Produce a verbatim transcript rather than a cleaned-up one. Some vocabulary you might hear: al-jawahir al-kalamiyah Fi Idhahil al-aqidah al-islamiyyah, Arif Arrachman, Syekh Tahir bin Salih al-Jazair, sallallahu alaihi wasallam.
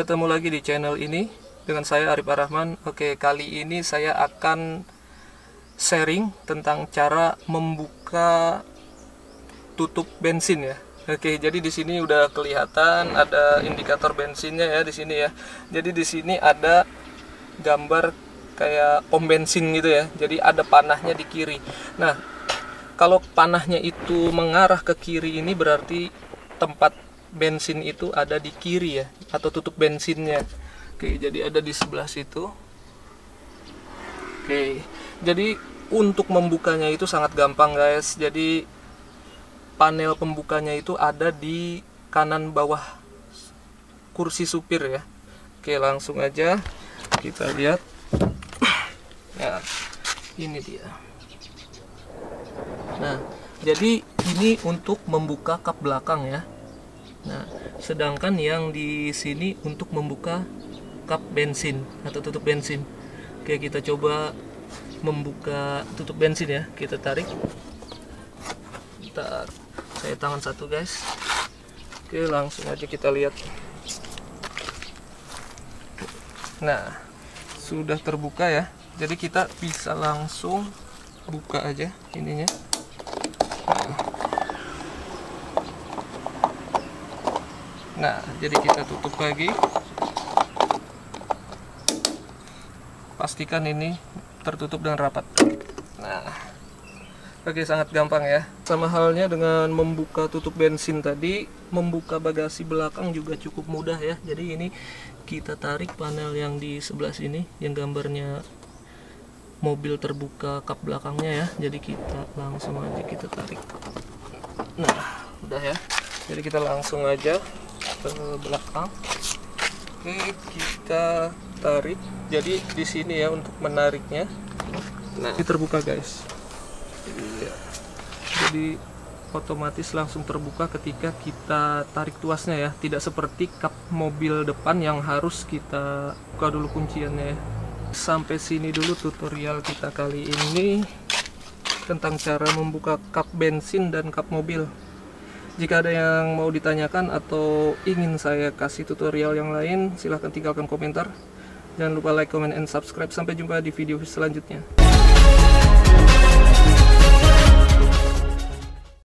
Ketemu lagi di channel ini dengan saya Arif Arrachman. Oke, kali ini saya akan sharing tentang cara membuka tutup bensin ya. Oke, jadi di sini udah kelihatan ada indikator bensinnya ya di sini ya. Jadi di sini ada gambar kayak pom bensin gitu ya. Jadi ada panahnya di kiri. Nah, kalau panahnya itu mengarah ke kiri ini berarti tempat bensin itu ada di kiri ya, atau tutup bensinnya. Oke, jadi ada di sebelah situ. Oke, jadi untuk membukanya itu sangat gampang guys. Jadi panel pembukanya itu ada di kanan bawah kursi supir ya. Oke, langsung aja kita lihat. Nah, ini dia. Nah, jadi ini untuk membuka kap belakang ya. Nah, sedangkan yang di sini untuk membuka kap bensin atau tutup bensin. Oke, kita coba membuka tutup bensin ya. Kita tarik. Bentar. Saya tangan satu guys. Oke, langsung aja kita lihat. Nah, sudah terbuka ya. Jadi kita bisa langsung buka aja ininya. Nah, jadi kita tutup lagi. Pastikan ini tertutup dengan rapat. Nah, oke, sangat gampang ya. Sama halnya dengan membuka tutup bensin tadi, membuka bagasi belakang juga cukup mudah ya. Jadi ini kita tarik panel yang di sebelah sini, yang gambarnya mobil terbuka kap belakangnya ya. Jadi kita langsung aja kita tarik. Nah, udah ya. Jadi kita langsung aja ke belakang. Oke, kita tarik. Jadi di sini ya untuk menariknya. Nah, ini terbuka guys. Iya. Jadi otomatis langsung terbuka ketika kita tarik tuasnya ya. Tidak seperti kap mobil depan yang harus kita buka dulu kunciannya ya. Sampai sini dulu tutorial kita kali ini tentang cara membuka kap bensin dan kap mobil. Jika ada yang mau ditanyakan atau ingin saya kasih tutorial yang lain, silahkan tinggalkan komentar. Jangan lupa like, comment, and subscribe. Sampai jumpa di video selanjutnya.